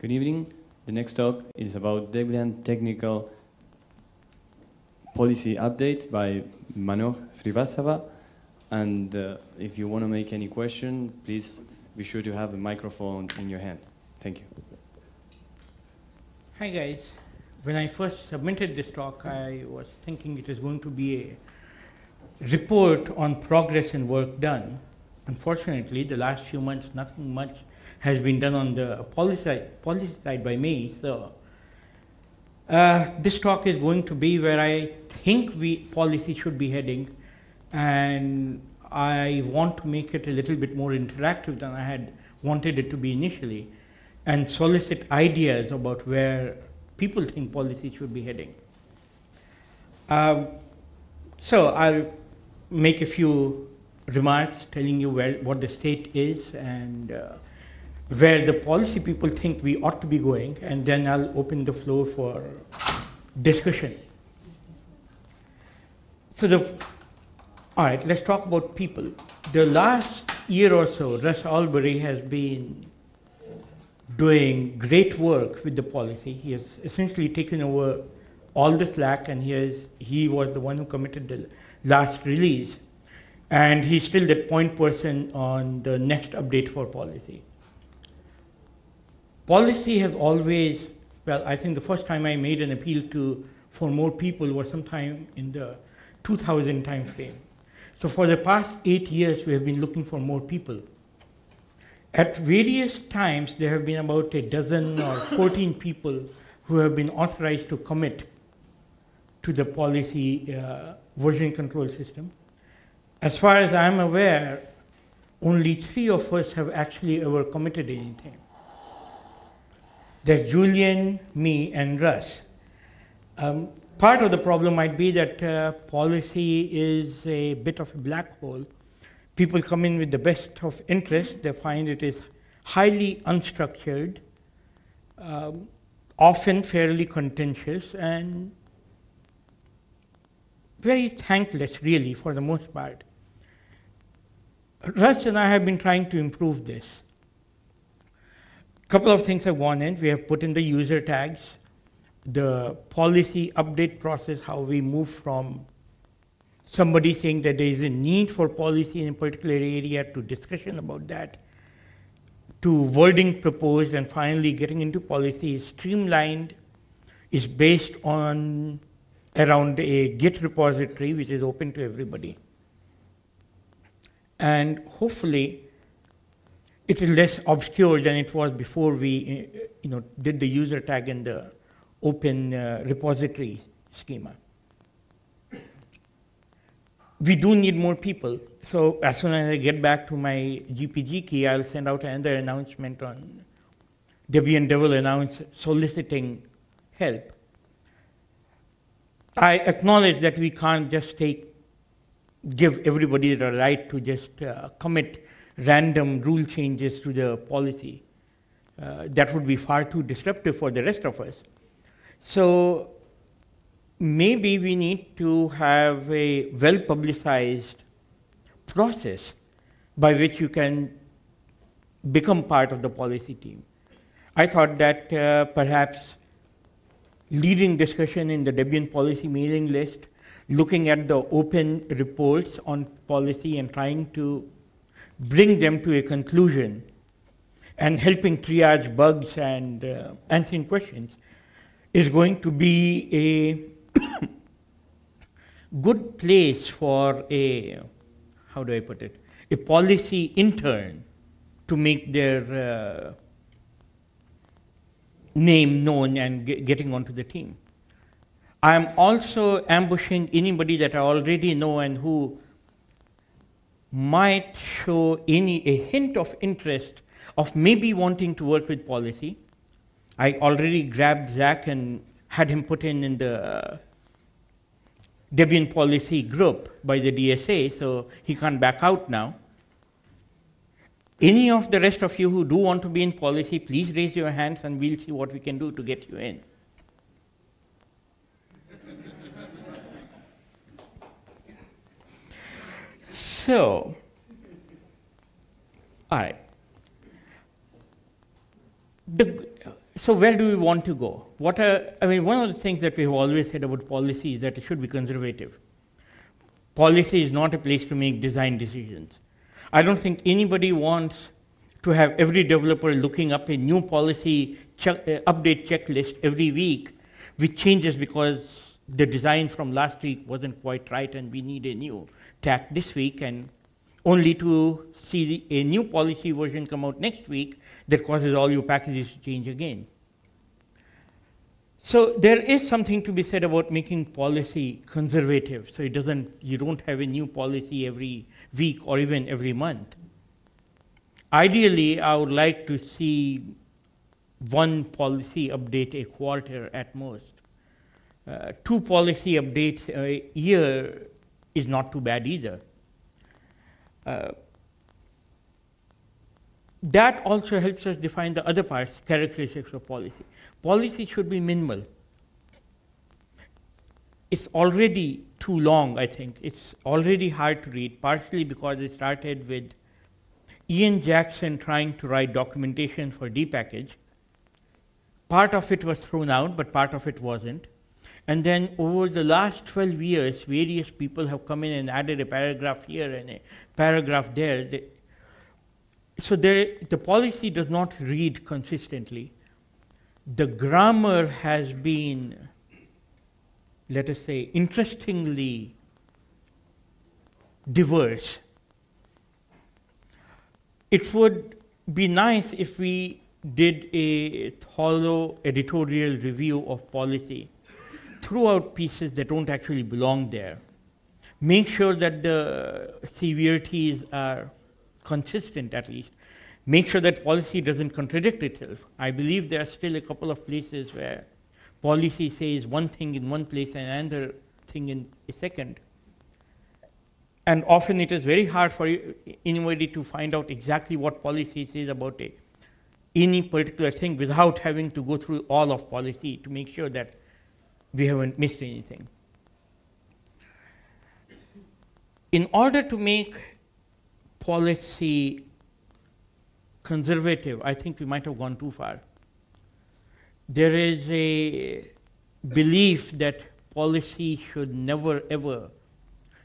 Good evening. The next talk is about Debian technical policy update by Manoj Srivastava. And if you want to make any question, please be sure to have a microphone in your hand. Thank you. Hi guys. When I first submitted this talk, I was thinking it was going to be a report on progress and work done. Unfortunately, the last few months, nothing much has been done on the policy side by me. So this talk is going to be where I think policy should be heading. And I want to make it a little bit more interactive than I had wanted it to be initially, and solicit ideas about where people think policy should be heading. So I'll make a few remarks telling you what the state is and where the policy people think we ought to be going, and then I'll open the floor for discussion. So all right, let's talk about people. The last year or so, Russ Albury has been doing great work with the policy. He has essentially taken over all the slack, and he was the one who committed the last release. And he's still the point person on the next update for policy. Policy has always, well, I think the first time I made an appeal for more people was sometime in the 2000 time frame. So for the past 8 years, we have been looking for more people. At various times, there have been about a dozen or 14 people who have been authorized to commit to the policy version control system. As far as I'm aware, only 3 of us have actually ever committed anything. There's Julian, me, and Russ. Part of the problem might be that policy is a bit of a black hole. People come in with the best of interest. They find it is highly unstructured, often fairly contentious, and very thankless, really, for the most part. Russ and I have been trying to improve this. A couple of things have gone in. We have put in the user tags, the policy update process, how we move from somebody saying that there is a need for policy in a particular area to discussion about that, to wording proposed, and finally getting into policy is streamlined, is based on around a Git repository which is open to everybody. And hopefully it is less obscure than it was before we did the user tag and the open repository schema. We do need more people. So as soon as I get back to my GPG key, I'll send out another announcement on Debian Devil announce soliciting help. I acknowledge that we can't just give everybody the right to just commit random rule changes to the policy. That would be far too disruptive for the rest of us. So maybe we need to have a well-publicized process by which you can become part of the policy team. I thought that perhaps leading discussion in the Debian policy mailing list, looking at the open reports on policy and trying to bring them to a conclusion, and helping triage bugs and answering questions is going to be a good place for a, how do I put it, a policy intern to make their name known and getting onto the team. I am also ambushing anybody that I already know and who might show a hint of interest of maybe wanting to work with policy. I already grabbed Zach and had him put in the Debian policy group by the DSA, so he can't back out now. Any of the rest of you who do want to be in policy, please raise your hands and we'll see what we can do to get you in. So, all right. So where do we want to go? I mean, one of the things that we've always said about policy is that it should be conservative. Policy is not a place to make design decisions. I don't think anybody wants to have every developer looking up a new policy update checklist every week, which changes because the design from last week wasn't quite right and we need a new tack this week, and only to see a new policy version come out next week that causes all your packages to change again. So there is something to be said about making policy conservative, so it doesn't, you don't have a new policy every week or even every month. Ideally, I would like to see one policy update a quarter at most. Two policy updates a year is not too bad either. That also helps us define the other parts, characteristics of policy. Policy should be minimal. It's already too long, I think. It's already hard to read, partially because it started with Ian Jackson trying to write documentation for dpackg. Part of it was thrown out, but part of it wasn't. And then over the last 12 years, various people have come in and added a paragraph here and a paragraph there. The policy does not read consistently. The grammar has been, let us say, interestingly diverse. It would be nice if we did a thorough editorial review of policy, throw out pieces that don't actually belong there, make sure that the severities are consistent at least, make sure that policy doesn't contradict itself. I believe there are still a couple of places where policy says one thing in one place and another thing in a second. And often it is very hard for anybody to find out exactly what policy says about any particular thing without having to go through all of policy to make sure that we haven't missed anything. In order to make policy conservative, I think we might have gone too far. There is a belief that policy should never ever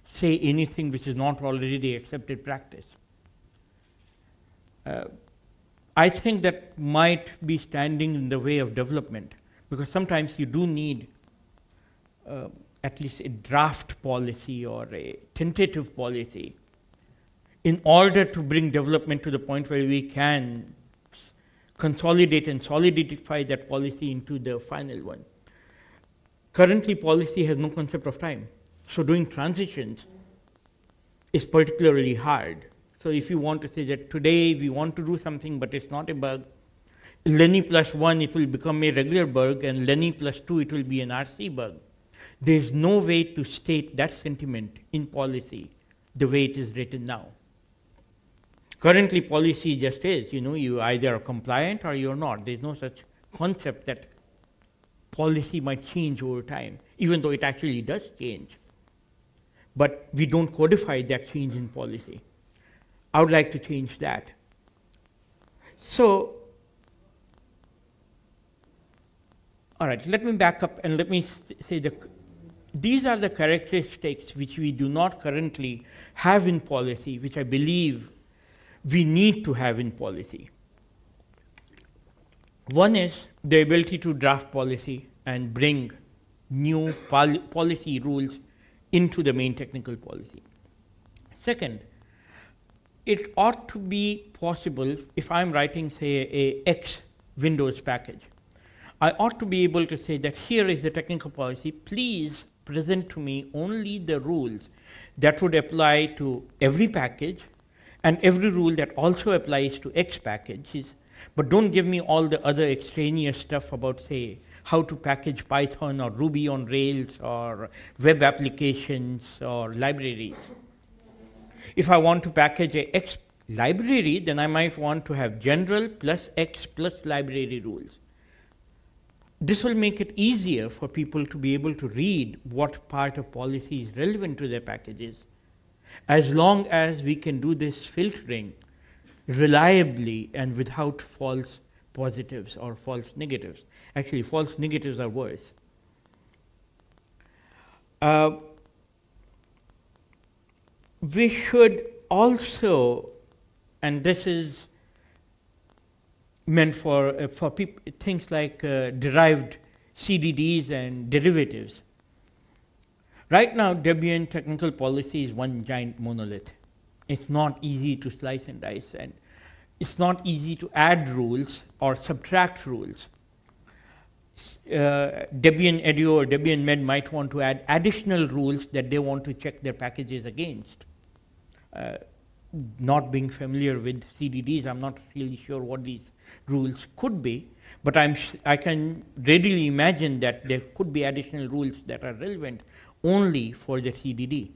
say anything which is not already accepted practice. I think that might be standing in the way of development, because sometimes you do need at least a draft policy or a tentative policy in order to bring development to the point where we can consolidate and solidify that policy into the final one. Currently, policy has no concept of time. So doing transitions is particularly hard. So if you want to say that today we want to do something, but it's not a bug, Lenny+1, it will become a regular bug, and Lenny+2, it will be an RC bug. There's no way to state that sentiment in policy the way it is written now. Currently, policy just is, you know, you either are compliant or you're not. There's no such concept that policy might change over time, even though it actually does change. But we don't codify that change in policy. I would like to change that. So, all right, let me back up and let me say these are the characteristics which we do not currently have in policy, which I believe we need to have in policy. One is the ability to draft policy and bring new policy rules into the main technical policy. Second, it ought to be possible, if I'm writing, say, a X Windows package, I ought to be able to say that here is the technical policy, please present to me only the rules that would apply to every package and every rule that also applies to X packages, but don't give me all the other extraneous stuff about, say, how to package Python or Ruby on Rails or web applications or libraries. If I want to package a X library, then I might want to have general plus X plus library rules. This will make it easier for people to be able to read what part of policy is relevant to their packages, as long as we can do this filtering reliably and without false positives or false negatives. Actually, false negatives are worse. We should also, and this is meant for things like derived CDDs and derivatives. Right now, Debian technical policy is one giant monolith. It's not easy to slice and dice, and it's not easy to add rules or subtract rules. Debian Edu or Debian Med might want to add additional rules that they want to check their packages against. Not being familiar with CDDs, I'm not really sure what these rules could be, but I can readily imagine that there could be additional rules that are relevant only for the CDD.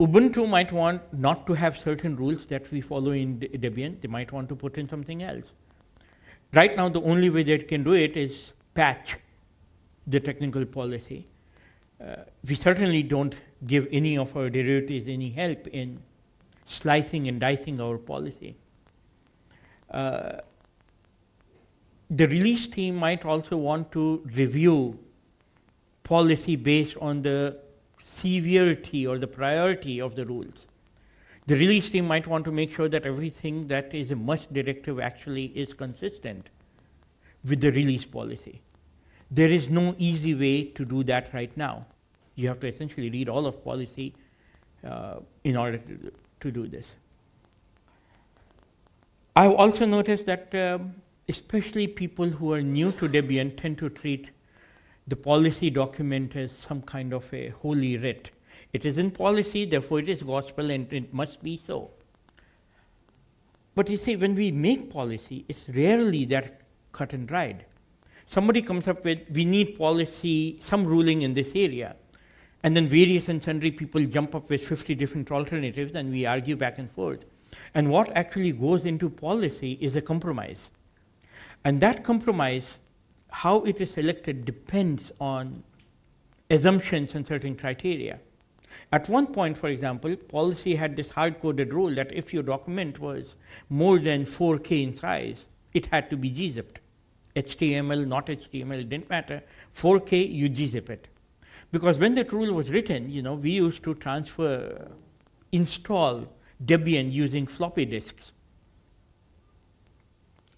Ubuntu might want not to have certain rules that we follow in Debian. They might want to put in something else. Right now, the only way they can do it is patch the technical policy. We certainly don't give any of our derivatives any help in slicing and dicing our policy. The release team might also want to review policy based on the severity or the priority of the rules. The release team might want to make sure that everything that is a must directive actually is consistent with the release policy. There is no easy way to do that right now. You have to essentially read all of policy in order to do this. I've also noticed that especially people who are new to Debian tend to treat the policy document as some kind of a holy writ. It is in policy, therefore it is gospel, and it must be so. But you see, when we make policy, it's rarely that cut and dried. Somebody comes up with, we need policy, some ruling in this area, and then various and sundry people jump up with 50 different alternatives, and we argue back and forth. And what actually goes into policy is a compromise. And that compromise, how it is selected, depends on assumptions and certain criteria. At one point, for example, policy had this hard-coded rule that if your document was more than 4K in size, it had to be gzipped. HTML, not HTML, didn't matter. 4K, you gzip it. Because when that rule was written, you know, we used to install Debian using floppy disks.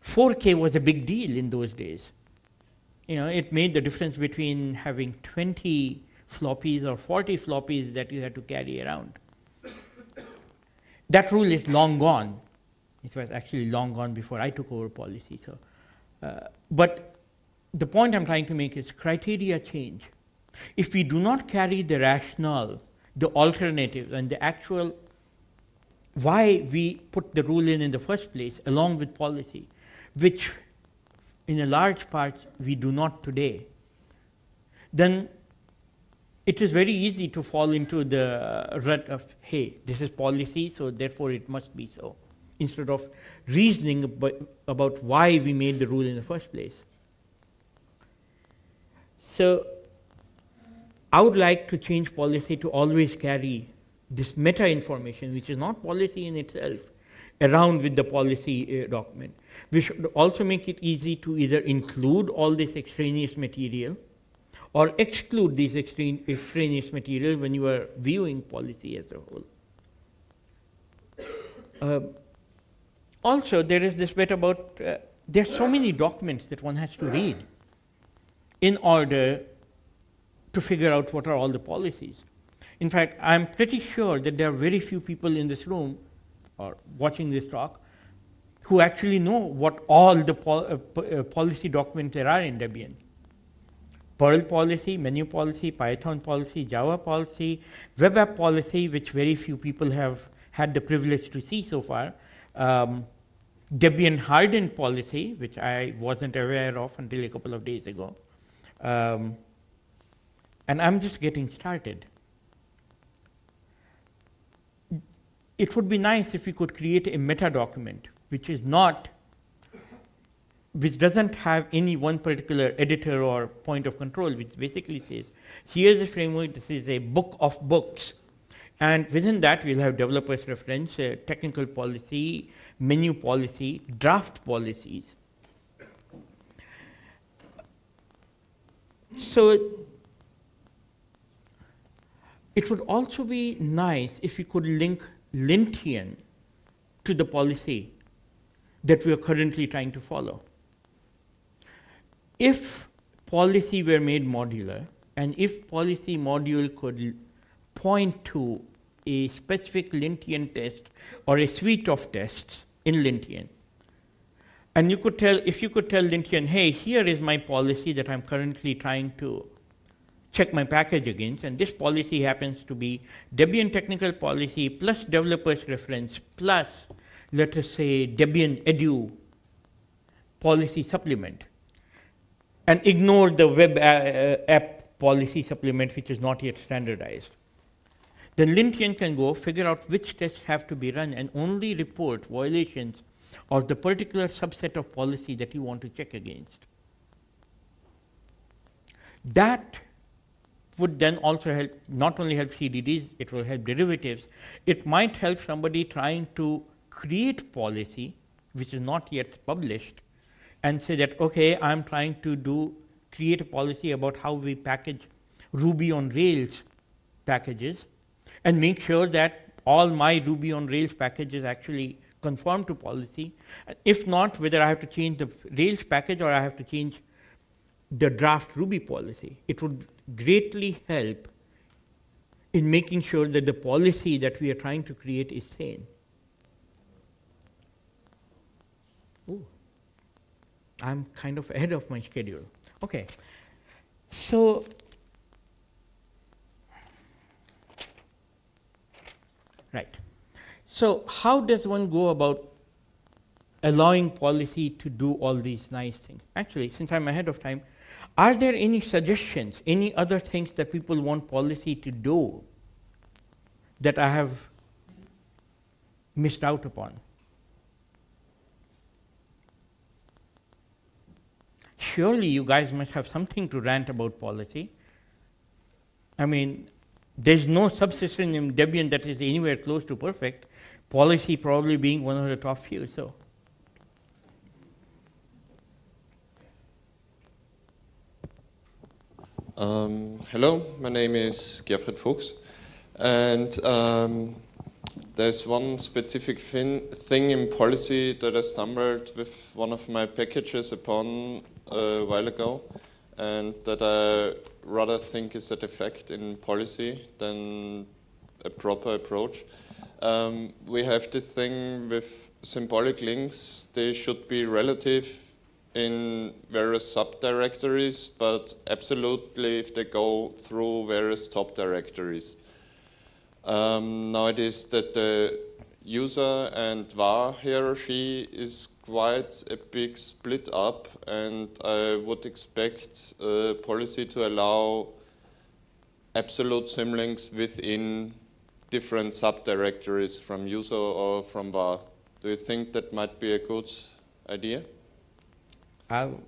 4K was a big deal in those days. You know, it made the difference between having 20 floppies or 40 floppies that you had to carry around. That rule is long gone. It was actually long gone before I took over policy. So, but the point I'm trying to make is criteria change. If we do not carry the rationale, the alternatives, and the actual why we put the rule in the first place, along with policy, which in a large part we do not today, then it is very easy to fall into the rut of, hey, this is policy, so therefore it must be so, instead of reasoning about why we made the rule in the first place. So I would like to change policy to always carry this meta information, which is not policy in itself, around with the policy document. We should also make it easy to either include all this extraneous material or exclude these extraneous material when you are viewing policy as a whole. Also, there is this bit about, there are so many documents that one has to read in order to figure out what are all the policies. In fact, I'm pretty sure that there are very few people in this room or watching this talk who actually know what all the policy documents there are in Debian. Perl policy, menu policy, Python policy, Java policy, web app policy, which very few people have had the privilege to see so far, Debian Hardened policy, which I wasn't aware of until a couple of days ago. And I'm just getting started. It would be nice if we could create a meta document, which doesn't have any one particular editor or point of control, which basically says, here's a framework, this is a book of books. And within that, we'll have developer's reference, technical policy, menu policy, draft policies. So it would also be nice if you could link Lintian to the policy that we are currently trying to follow. If policy were made modular, and if policy module could point to a specific Lintian test or a suite of tests in Lintian, and you could tell, if you could tell Lintian, hey, here is my policy that I'm currently trying to check my package against, and this policy happens to be Debian technical policy plus developer's reference plus, let us say, Debian Edu policy supplement, and ignore the web app policy supplement, which is not yet standardized. Then Lintian can go figure out which tests have to be run and only report violations of the particular subset of policy that you want to check against. That would then also help, not only help CDDs, it will help derivatives. It might help somebody trying to create policy, which is not yet published, and say that, okay, I'm trying to create a policy about how we package Ruby on Rails packages, and make sure that all my Ruby on Rails packages actually conform to policy. If not, whether I have to change the Rails package or I have to change the draft Ruby policy. It would greatly help in making sure that the policy that we are trying to create is sane. Ooh. I'm kind of ahead of my schedule. Okay, so right. So how does one go about allowing policy to do all these nice things? Actually, since I'm ahead of time, are there any suggestions, any other things that people want policy to do that I have missed out upon? Surely you guys must have something to rant about policy. I mean, there's no subsystem in Debian that is anywhere close to perfect, policy probably being one of the top few. So, hello, my name is Gerfried Fuchs, and there's one specific thing in policy that I stumbled with one of my packages upon a while ago, and that I rather think is a defect in policy than a proper approach. We have this thing with symbolic links. They should be relative in various subdirectories, but absolutely if they go through various top directories. Now it is that the user and var hierarchy is quite a big split up, and I would expect policy to allow absolute symlinks within different subdirectories from user or from var. Do you think that might be a good idea? All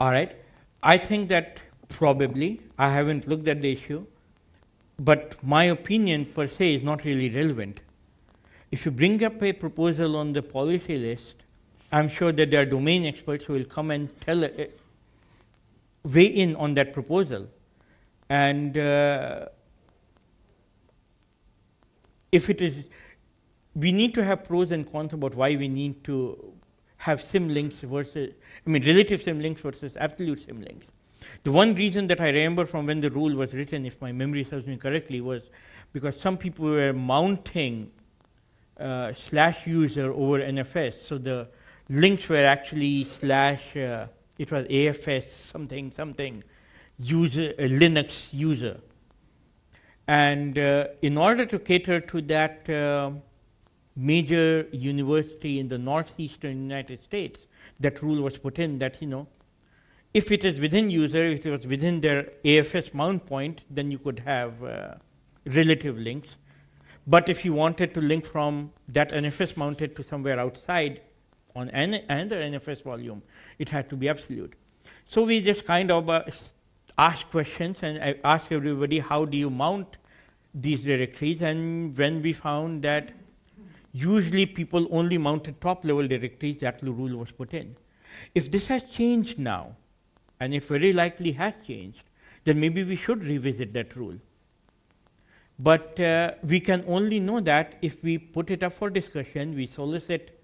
right, I think that probably, I haven't looked at the issue, but my opinion per se is not really relevant. If you bring up a proposal on the policy list, I'm sure that there are domain experts who will come and weigh in on that proposal. And if it is, we need to have pros and cons about why we need to have symlinks versus, I mean, relative symlinks versus absolute symlinks. The one reason that I remember from when the rule was written, if my memory serves me correctly, was because some people were mounting /user over NFS. So the links were actually / it was AFS something, something, user, Linux user. And in order to cater to that major university in the northeastern United States, that rule was put in that, you know, if it is within user, if it was within their AFS mount point, then you could have relative links. But if you wanted to link from that NFS mounted to somewhere outside on another NFS volume, it had to be absolute. So we just kind of ask questions and ask everybody, how do you mount these directories, and when we found that usually people only mounted top-level directories, that rule was put in. If this has changed now, and it very likely has changed, then maybe we should revisit that rule. But we can only know that if we put it up for discussion, we solicit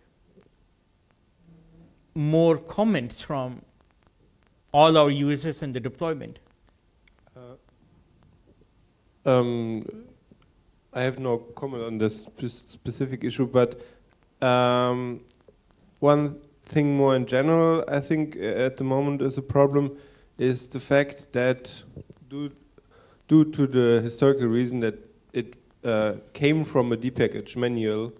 more comments from all our users in the deployment. I have no comment on this specific issue, but one thing more in general, I think at the moment is a problem is the fact that due to the historical reason that it came from a dpackage manual,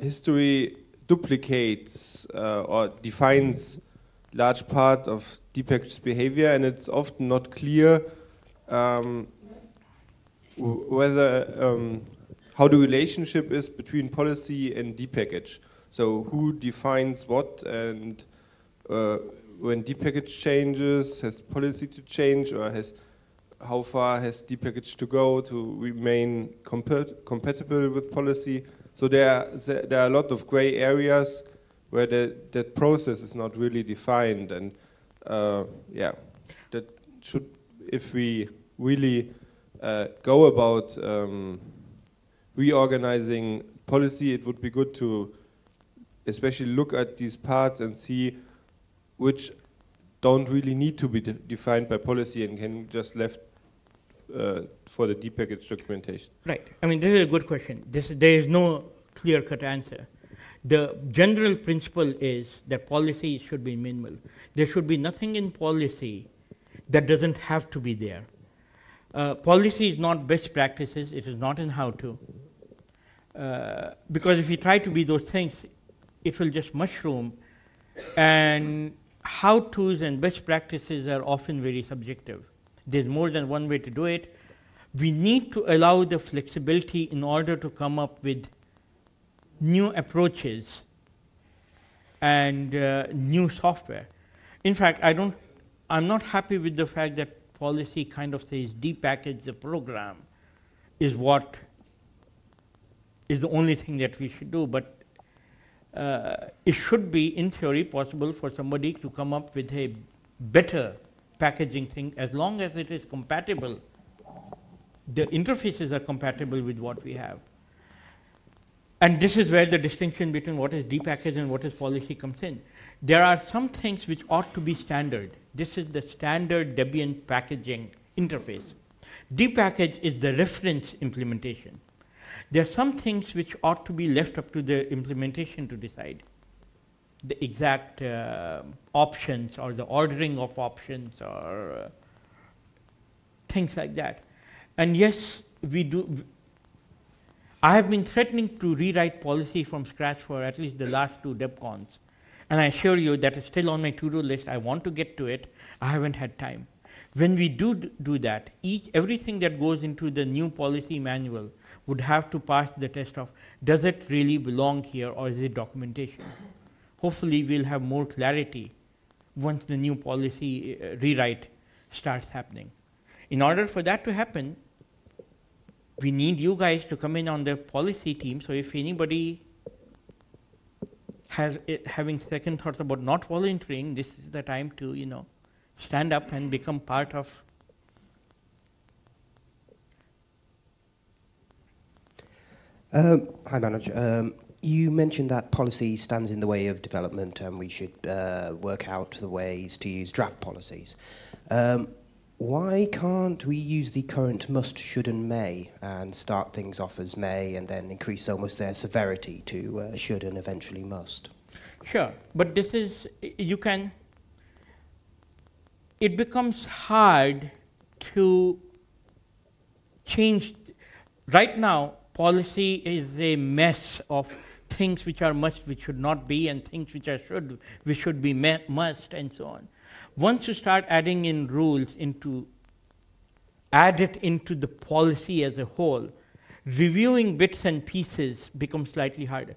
history duplicates or defines large part of dpackage's behavior, and it's often not clear whether how the relationship is between policy and dpackage. So who defines what, and when dpackage changes, has policy to change, or has how far has dpackage to go to remain compatible with policy? So there are a lot of gray areas where that process is not really defined, and yeah, that should, if we really go about reorganizing policy, it would be good to especially look at these parts and see which don't really need to be defined by policy and can just left for the dpackage documentation. Right. I mean, this is a good question. There is no clear-cut answer. The general principle is that policy should be minimal. There should be nothing in policy that doesn't have to be there. Policy is not best practices, it is not in how-to. Because if you try to be those things, it will just mushroom, and how-tos and best practices are often very subjective. There's more than one way to do it. We need to allow the flexibility in order to come up with new approaches and new software. In fact, I'm not happy with the fact that policy kind of says depackage the program is what is the only thing that we should do, but it should be in theory possible for somebody to come up with a better packaging thing as long as it is compatible. The interfaces are compatible with what we have. And this is where the distinction between what is depackage and what is policy comes in. There are some things which ought to be standard. This is the standard Debian packaging interface. Depackage is the reference implementation. There are some things which ought to be left up to the implementation to decide. The exact options or the ordering of options or things like that. And yes, we do. I have been threatening to rewrite policy from scratch for at least the last two DebCons. And I assure you that is still on my to-do list. I want to get to it. I haven't had time. When we do that, everything that goes into the new policy manual would have to pass the test of, does it really belong here or is it documentation? Hopefully we'll have more clarity once the new policy rewrite starts happening. In order for that to happen, we need you guys to come in on the policy team. So if anybody having second thoughts about not volunteering, this is the time to, you know, stand up and become part of. Hi, Manoj. You mentioned that policy stands in the way of development and we should work out the ways to use draft policies. Why can't we use the current must, should, and may and start things off as may and then increase almost their severity to should and eventually must? Sure, but this is, it becomes hard to change. Right now, policy is a mess of things which are must, which should not be, and things which are should, which should be must, and so on. Once you start adding in rules add it into the policy as a whole, reviewing bits and pieces becomes slightly harder.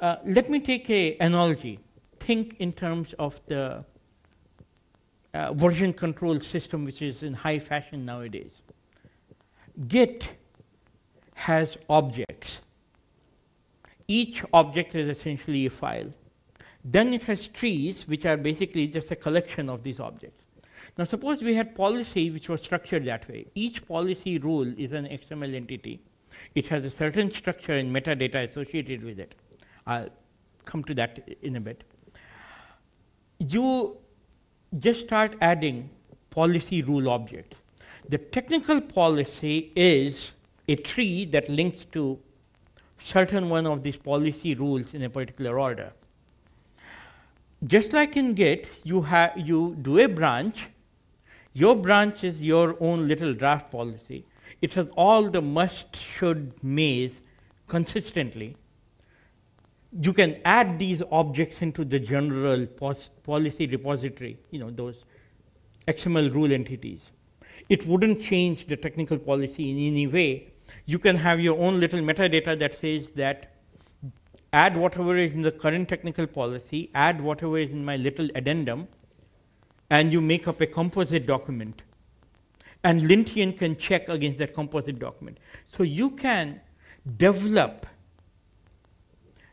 Let me take an analogy. Think in terms of the version control system which is in high fashion nowadays. Git has objects. Each object is essentially a file. Then it has trees, which are basically just a collection of these objects. Now, suppose we had policy which was structured that way. Each policy rule is an XML entity. It has a certain structure and metadata associated with it. I'll come to that in a bit. You just start adding policy rule objects. The technical policy is a tree that links to certain one of these policy rules in a particular order. Just like in Git, you do a branch. Your branch is your own little draft policy. It has all the must, should, mays consistently. You can add these objects into the general policy repository, those XML rule entities. It wouldn't change the technical policy in any way. You can have your own little metadata that says that add whatever is in the current technical policy, add whatever is in my little addendum, and you make up a composite document. And Lintian can check against that composite document. So you can develop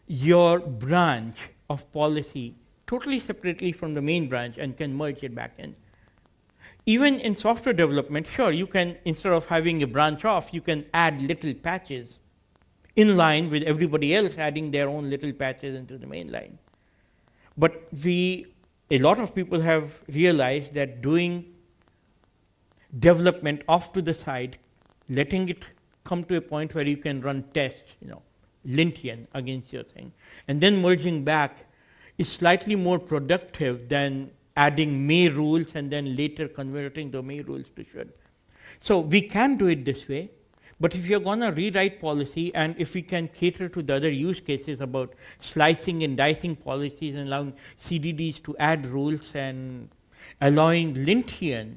your branch of policy totally separately from the main branch and can merge it back in. Even in software development, sure, you can, instead of having a branch off, you can add little patches in line with everybody else adding their own little patches into the main line. But a lot of people have realized that doing development off to the side, letting it come to a point where you can run tests, Lintian against your thing, and then merging back is slightly more productive than adding may rules and then later converting the may rules to should. So we can do it this way, but if you're going to rewrite policy and if we can cater to the other use cases about slicing and dicing policies and allowing CDDs to add rules and allowing Lintian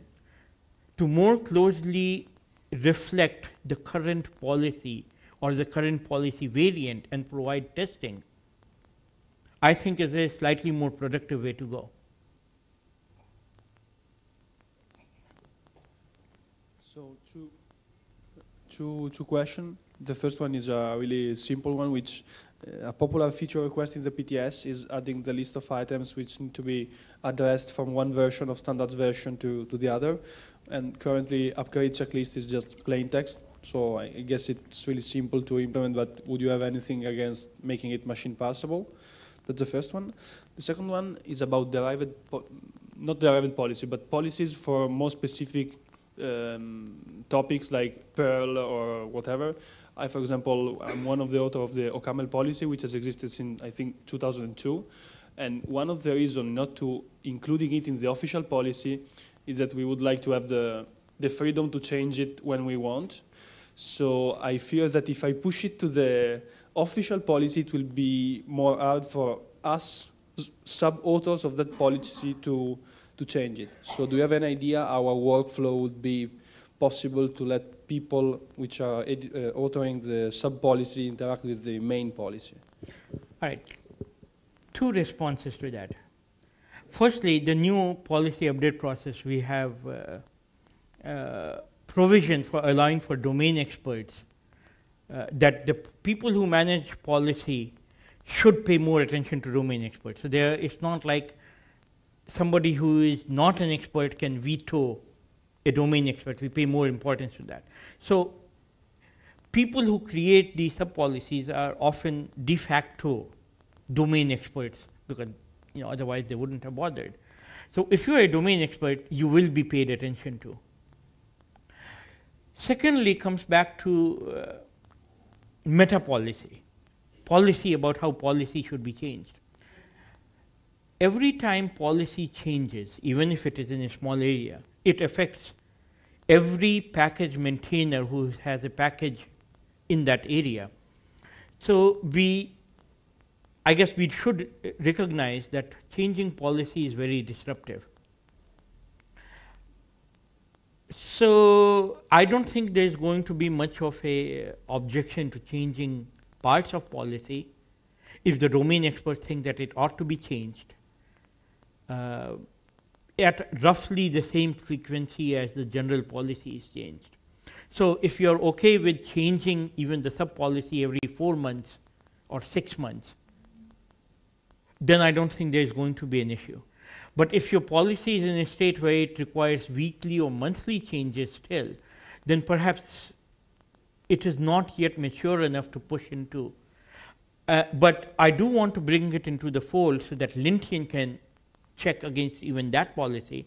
to more closely reflect the current policy or the current policy variant and provide testing, I think is a slightly more productive way to go. So two questions. The first one is a really simple one, which a popular feature request in the PTS is adding the list of items which need to be addressed from one version of standards version to the other. And currently, upgrade checklist is just plain text, so I guess it's really simple to implement, but would you have anything against making it machine passable? That's the first one. The second one is about not derived policy, but policies for more specific topics like Perl or whatever. I, for example, am one of the authors of the OCaml policy, which has existed since, I think, 2002. And one of the reasons not to including it in the official policy is that we would like to have the freedom to change it when we want. So I fear that if I push it to the official policy, it will be more hard for us sub-authors of that policy to change it. So do you have an idea how our workflow would be possible to let people which are authoring the sub-policy interact with the main policy? All right, two responses to that. Firstly, the new policy update process, we have provision for allowing for domain experts that the people who manage policy should pay more attention to domain experts. So it's not like somebody who is not an expert can veto a domain expert. We pay more importance to that. So people who create these sub-policies are often de facto domain experts because otherwise they wouldn't have bothered. So if you're a domain expert, you will be paid attention to. Secondly, comes back to meta policy, policy about how policy should be changed. Every time policy changes, even if it is in a small area, it affects every package maintainer who has a package in that area. So I guess we should recognize that changing policy is very disruptive. So I don't think there's going to be much of an objection to changing parts of policy if the domain experts think that it ought to be changed at roughly the same frequency as the general policy is changed. So if you're okay with changing even the sub-policy every 4 months or 6 months, then I don't think there's going to be an issue. But if your policy is in a state where it requires weekly or monthly changes still, then perhaps it is not yet mature enough to push into. But I do want to bring it into the fold so that Lintian can check against even that policy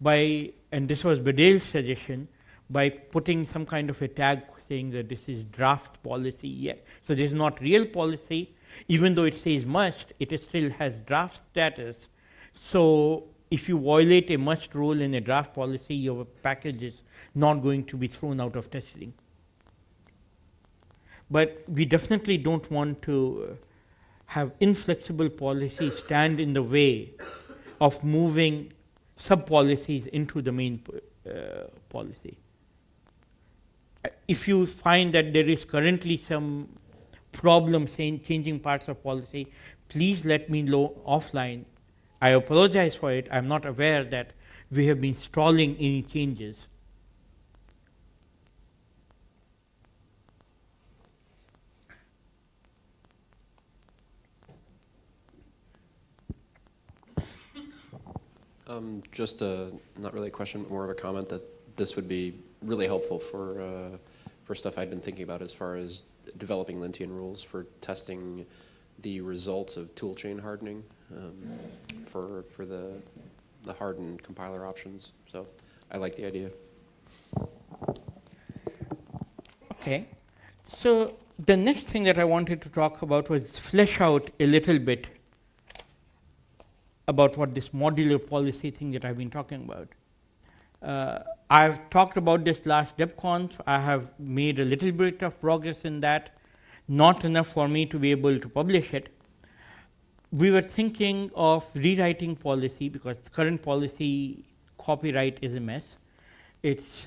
by, and this was Badal's suggestion, by putting some kind of a tag saying that this is draft policy yet. So there's not real policy, even though it says must, it still has draft status. So if you violate a must rule in a draft policy, your package is not going to be thrown out of testing. But we definitely don't want to have inflexible policies stand in the way of moving sub-policies into the main policy. If you find that there is currently some problem changing parts of policy, please let me know offline. I apologize for it. I'm not aware that we have been stalling any changes. Just a, not really a question, but more of a comment that this would be really helpful for stuff I'd been thinking about as far as developing Lintian rules for testing the results of toolchain hardening for the hardened compiler options. So I like the idea. Okay. So the next thing that I wanted to talk about was flesh out a little bit about what this modular policy thing that I've been talking about. I've talked about this last DebConf. I have made a little bit of progress in that, not enough for me to be able to publish it. We were thinking of rewriting policy because the current policy copyright is a mess. It's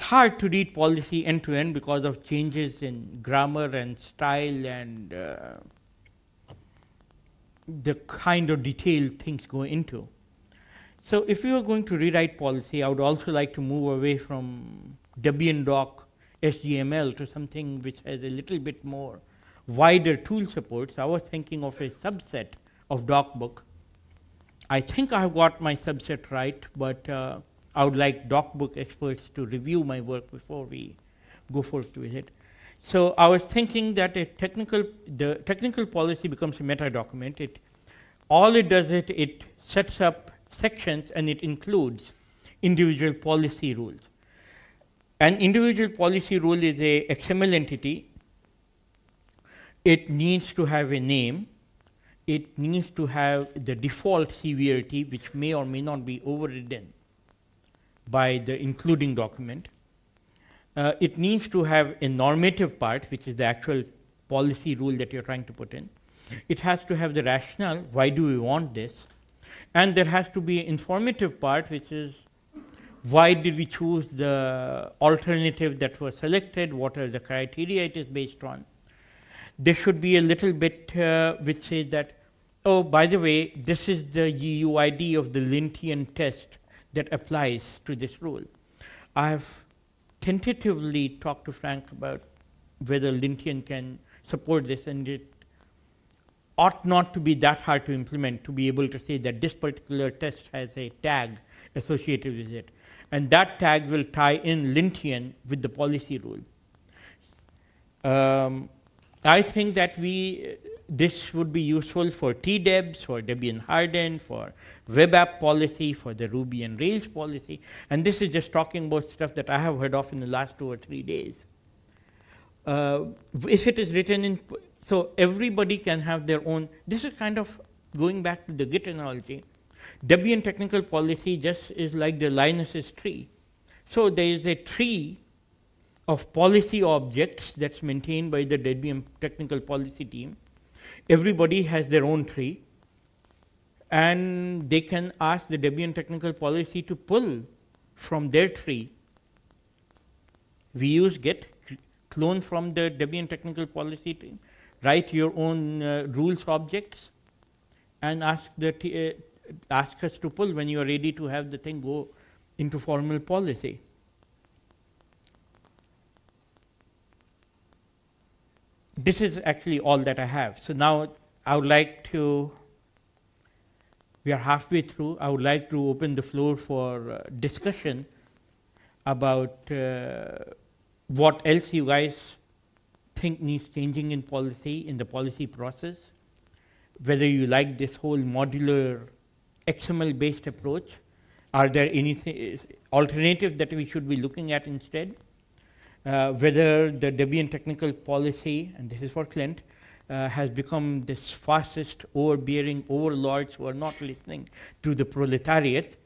hard to read policy end to end because of changes in grammar and style and the kind of detail things go into. So if we were going to rewrite policy, I would also like to move away from Debian doc SGML to something which has a little bit more wider tool support. So I was thinking of a subset of DocBook. I think I've got my subset right, but I would like DocBook experts to review my work before we go forth with it. So I was thinking that the technical policy becomes a meta document. All it does, it sets up sections and it includes individual policy rules. An individual policy rule is a XML entity. It needs to have a name. It needs to have the default CVLT, which may or may not be overridden by the including document. It needs to have a normative part, which is the actual policy rule that you're trying to put in. It has to have the rationale, why do we want this? And there has to be an informative part, which is why did we choose the alternative that was selected, what are the criteria it is based on. There should be a little bit which says that, oh, by the way, this is the GUID of the Lintian test that applies to this rule. I have tentatively talked to Frank about whether Lintian can support this, and it ought not to be that hard to implement to be able to say that this particular test has a tag associated with it. And that tag will tie in Lintian with the policy rule. I think that this would be useful for TDebs, for Debian Hardened, for web app policy, for the Ruby and Rails policy. And this is just talking about stuff that I have heard of in the last 2 or 3 days. If it is written in, so everybody can have their own. This is kind of going back to the Git analogy. Debian technical policy just is like the Linus's tree. So there is a tree of policy objects that's maintained by the Debian technical policy team. Everybody has their own tree. And they can ask the Debian technical policy to pull from their tree. We use Git, clone from the Debian technical policy team. Write your own rules objects and ask us to pull when you are ready to have the thing go into formal policy. this is actually all that I have. So now I would like to, we are halfway through, I would like to open the floor for discussion about what else you guys think needs changing in policy, in the policy process, whether you like this whole modular XML-based approach. Are there any alternatives that we should be looking at instead? Whether the Debian technical policy, and this is for Clint, has become this fascist, overbearing overlords who are not listening to the proletariat.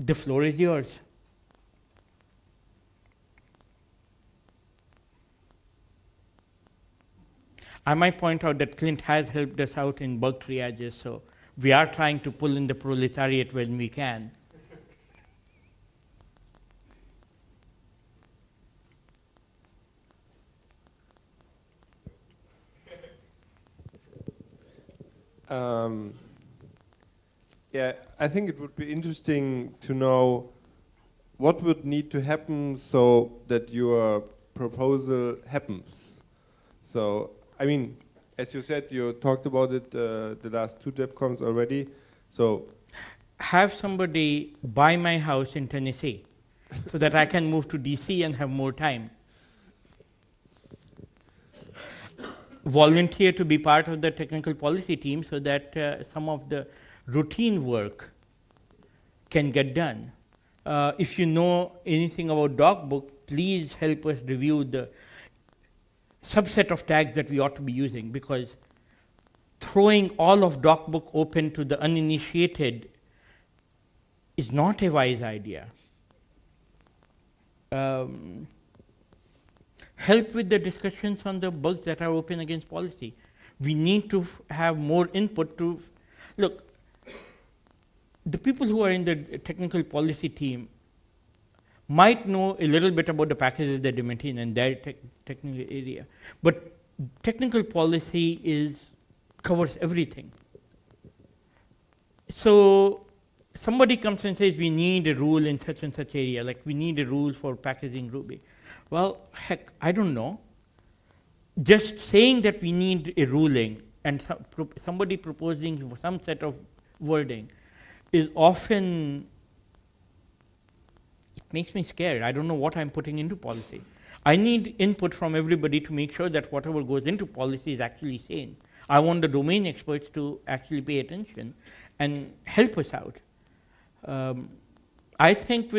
The floor is yours. I might point out that Clint has helped us out in bug triages, so we are trying to pull in the proletariat when we can. Yeah, I think it would be interesting to know what would need to happen so that your proposal happens. So, I mean, as you said, you talked about it the last two DevCons already, so... Have somebody buy my house in Tennessee so that I can move to DC and have more time. Volunteer to be part of the technical policy team so that some of the routine work can get done. If you know anything about DocBook, please help us review the subset of tags that we ought to be using, because throwing all of DocBook open to the uninitiated is not a wise idea. Help with the discussions on the bugs that are open against policy. We need to have more input to, look, the people who are in the technical policy team might know a little bit about the packages that they maintain in their technical area. But technical policy covers everything. So somebody comes and says, we need a rule in such and such area, like we need a rule for packaging Ruby. Well, heck, I don't know. Just saying that we need a ruling and somebody proposing some set of wording is often, it makes me scared. I don't know what I'm putting into policy. I need input from everybody to make sure that whatever goes into policy is actually sane. I want the domain experts to actually pay attention and help us out. I think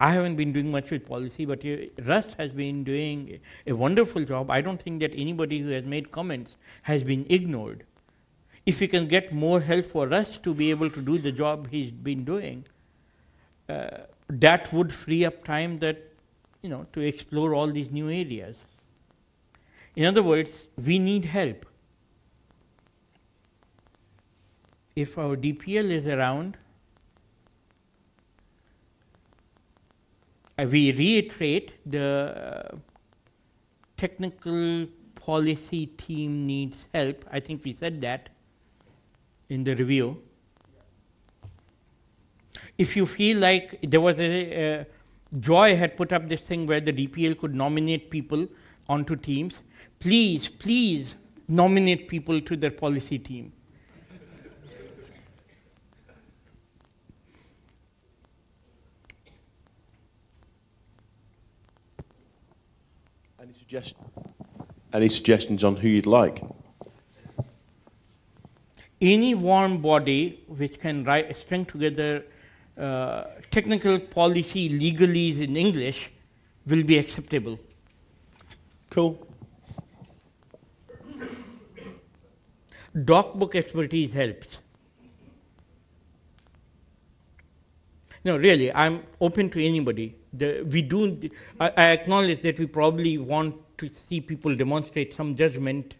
I haven't been doing much with policy, but Russ has been doing a wonderful job. I don't think that anybody who has made comments has been ignored. If we can get more help for Russ to be able to do the job he's been doing, that would free up time that, you know, to explore all these new areas. In other words, we need help. If our DPL is around, we reiterate the technical policy team needs help. I think we said that in the review. If you feel like there was a, Joy had put up this thing where the DPL could nominate people onto teams, please, please nominate people to their policy team. Any suggestions on who you'd like? Any warm body which can string together technical policy legalese in English will be acceptable. Cool. DocBook expertise helps. No, really, I'm open to anybody. I acknowledge that we probably want to see people demonstrate some judgment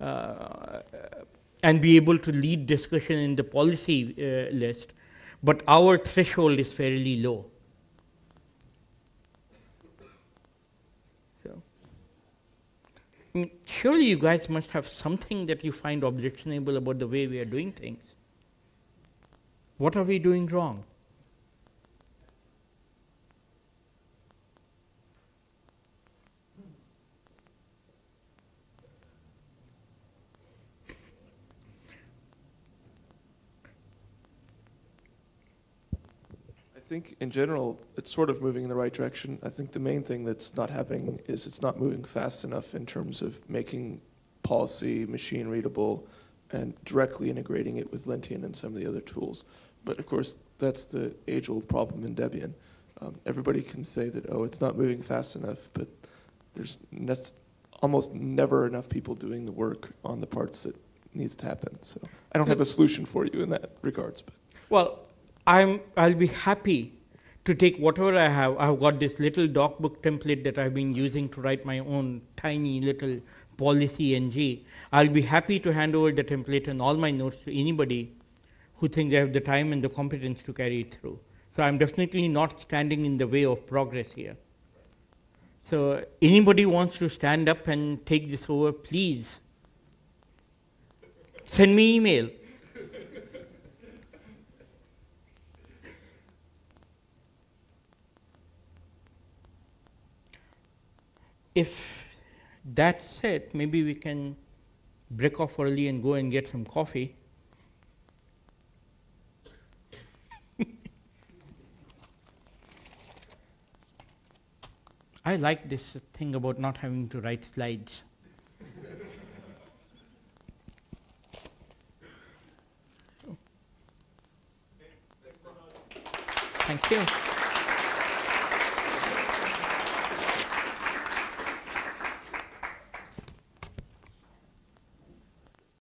and be able to lead discussion in the policy list, but our threshold is fairly low. So, I mean, surely you guys must have something that you find objectionable about the way we are doing things. What are we doing wrong? think in general, it's sort of moving in the right direction. I think the main thing that's not happening is it's not moving fast enough in terms of making policy machine readable and directly integrating it with Lintian and some of the other tools. But of course, that's the age-old problem in Debian. Everybody can say that, oh, it's not moving fast enough, but there's almost never enough people doing the work on the parts that needs to happen. So I don't have a solution for you in that regards. But. Well, I'll be happy to take whatever I have. I've got this little DocBook template that I've been using to write my own tiny little policy NG. I'll be happy to hand over the template and all my notes to anybody who thinks they have the time and the competence to carry it through. So I'm definitely not standing in the way of progress here. So anybody wants to stand up and take this over, please send me email. If that's it, maybe we can break off early and go and get some coffee. I like this thing about not having to write slides. Thank you.